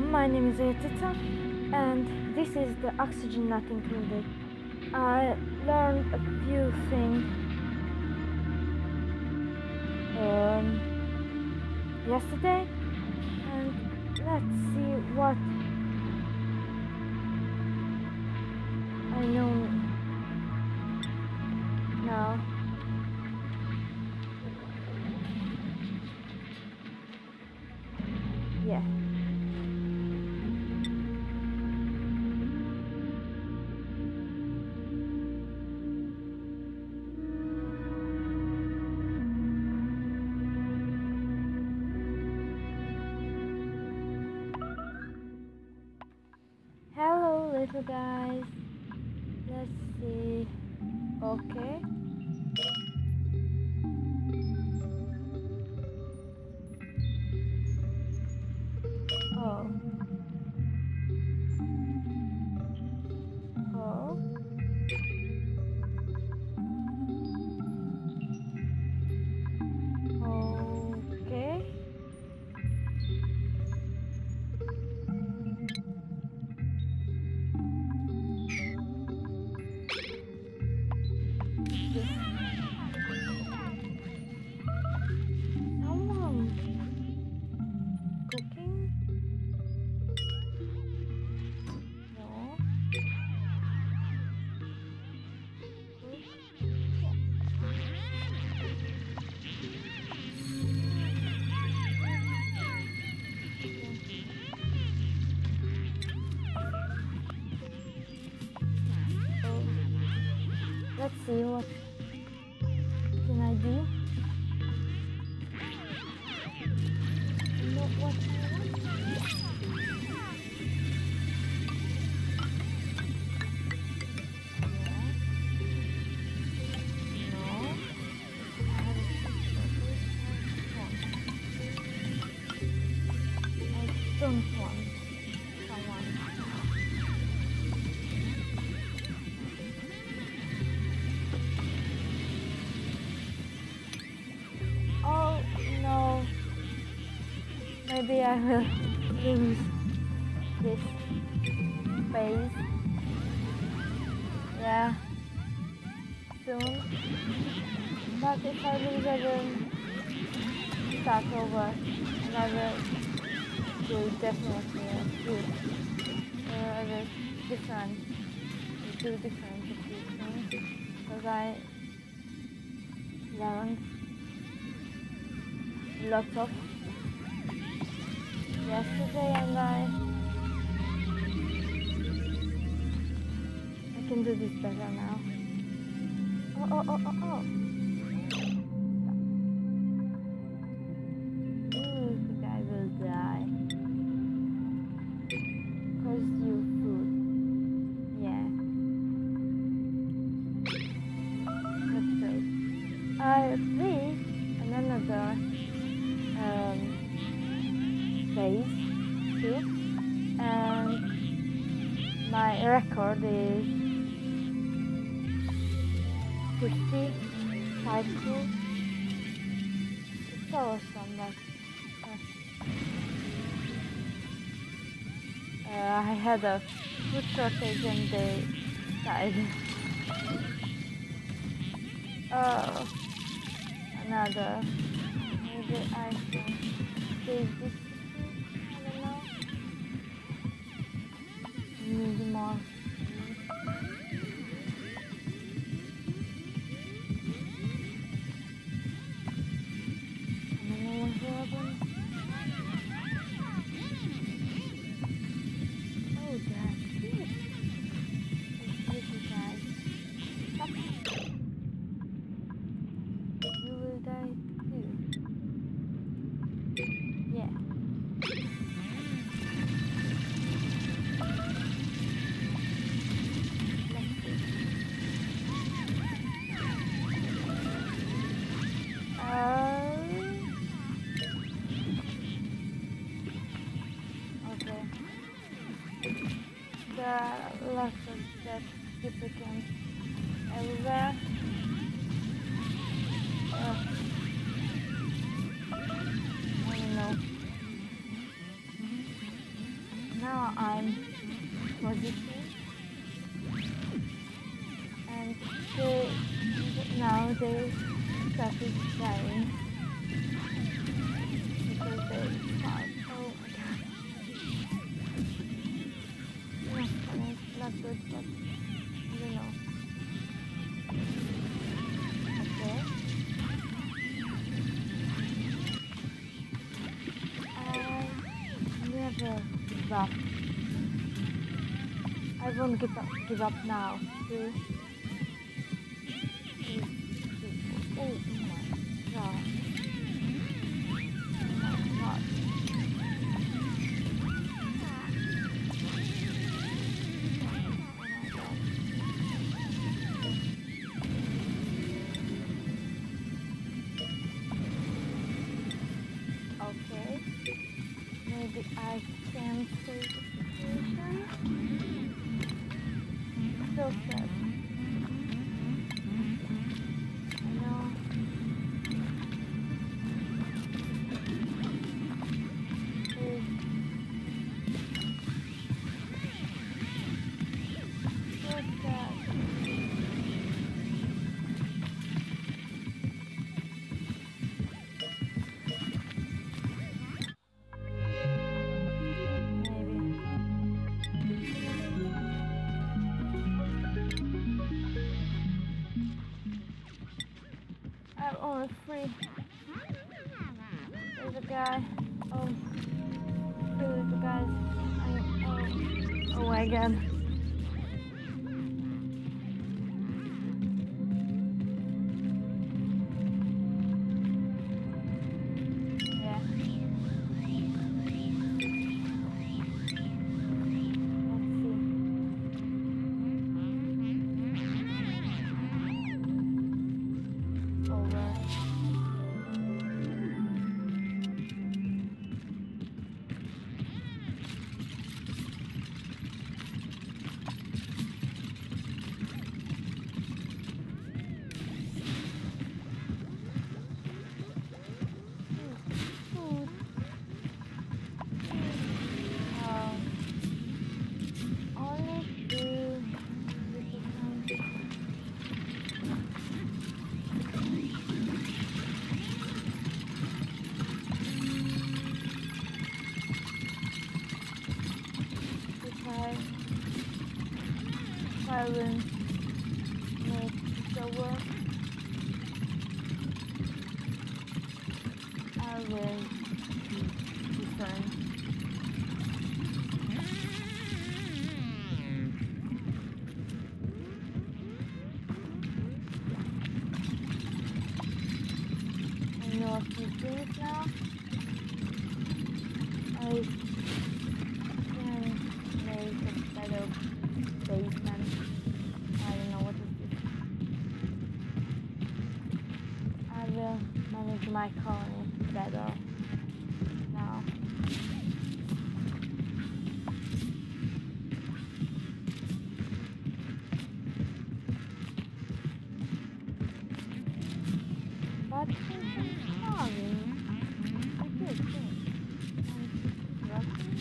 My name is AyaCica, and this is the Oxygen Not Included. I learned a few things yesterday, and let's see what I know now. Yeah. Hello, little guys. Let's see. Okay. Let's see what can I do. Not what I want. No. I don't want. Maybe I will use this space. Yeah, soon. But if I lose, I will start over, and I will do definitely do different because I learned lots of. Yesterday, and I can do this better now. Oh. You think I will die? Cause you food. Yeah. That's great. I think another too. And my record is 50 cycles. It's awesome, but I had a food shortage and they died. Another. Maybe I can save this. More. Oh, that's cute. You will die too. Yeah. There are lots of dead duplicates everywhere. I don't know. now I'm positioning, and now the stuff is dying because they start. Oh my god. No, it's not good, but I don't know. Give up. I won't give up now. Oh my god. Oh my god. Okay. Maybe I can save the situation. I'm so sad. I know. So sad. I'm free. There's a guy. Oh, there's a guy. Oh my god. I will make the work. I will return. I know a few things now. I can make a better basement. I don't know what it is. I will manage my colony better now. But since I'm starving, I do think I'm rusty.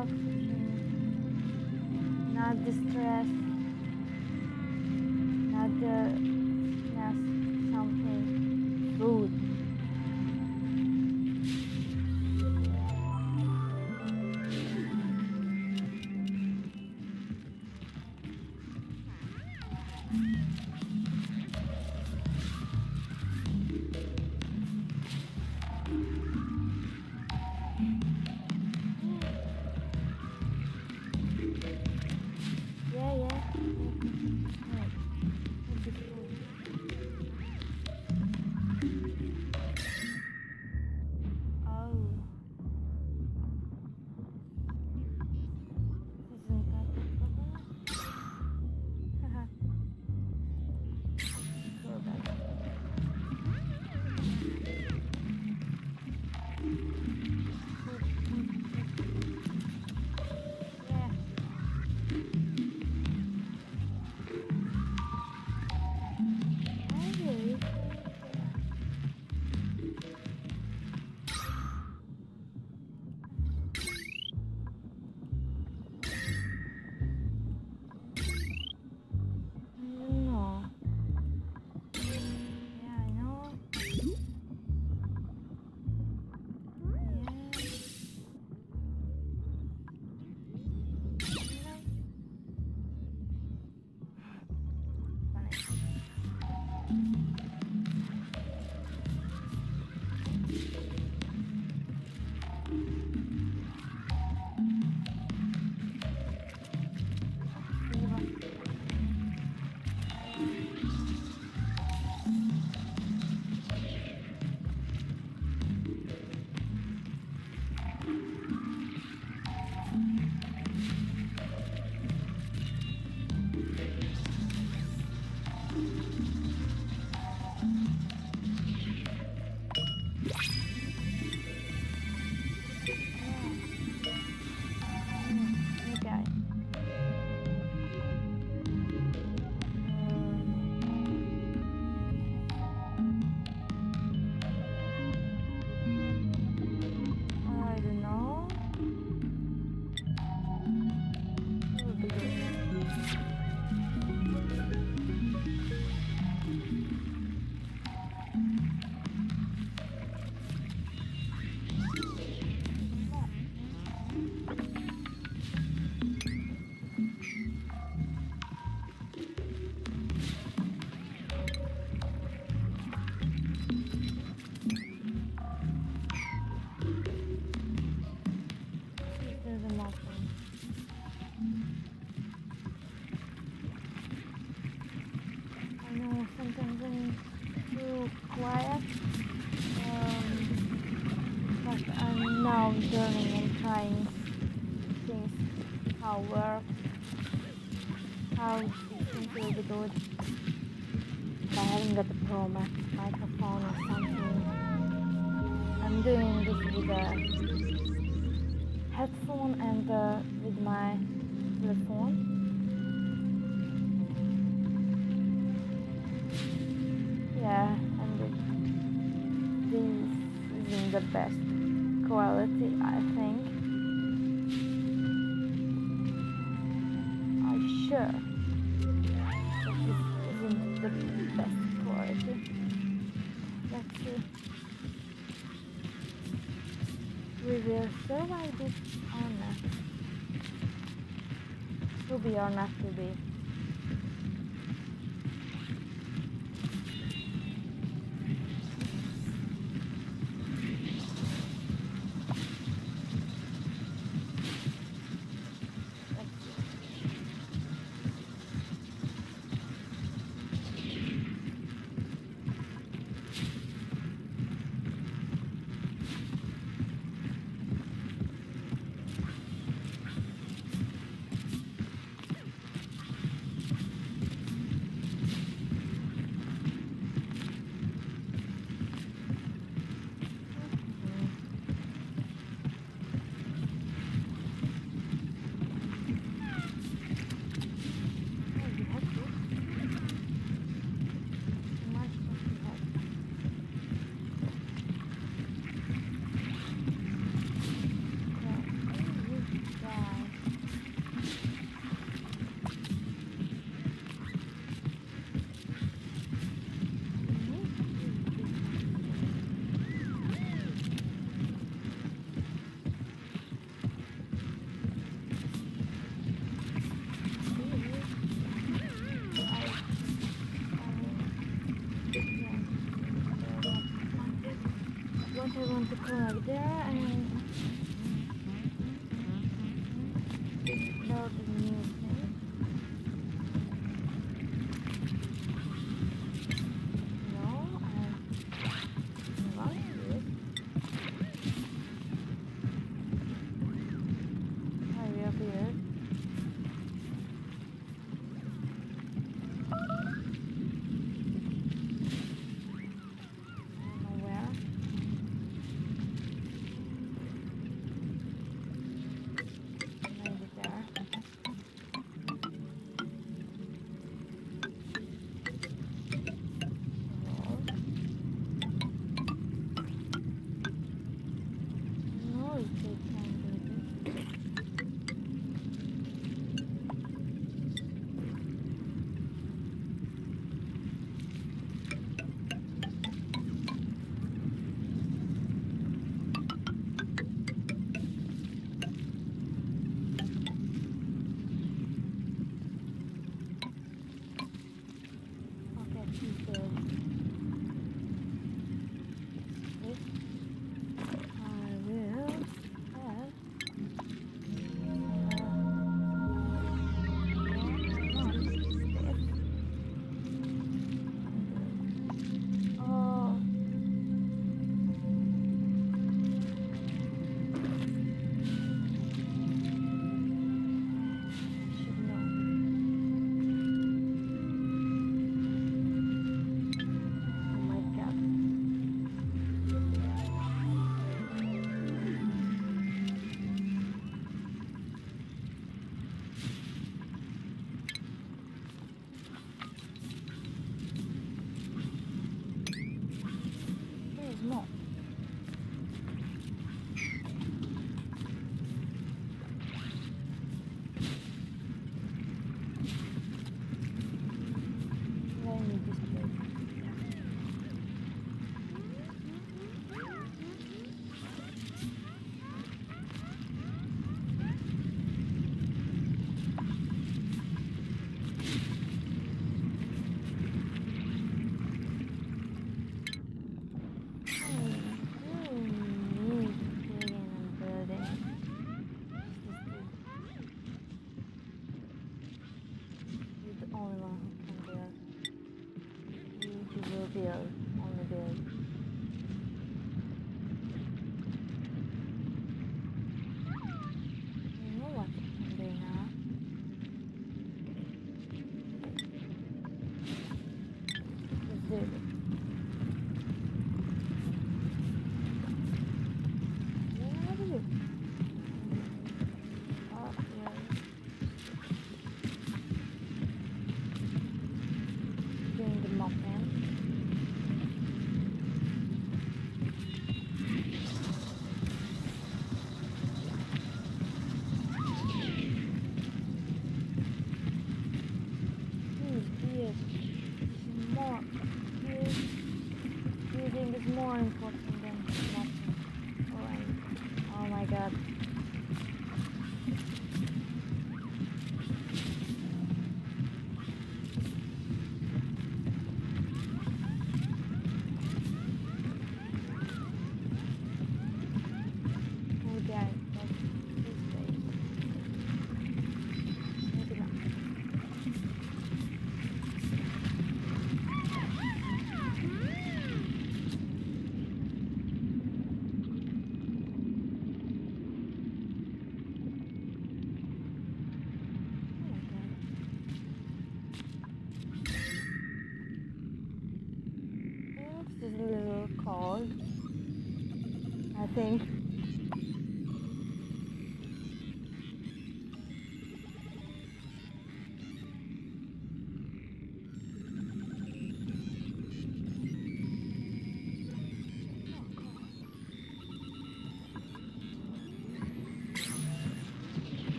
yourself not the stress, not the something food. Or not to be. what I want to collect there, and explore the new place. No, I like it. I reappeared.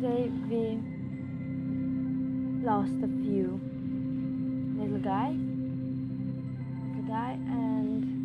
Today we lost a few little guy and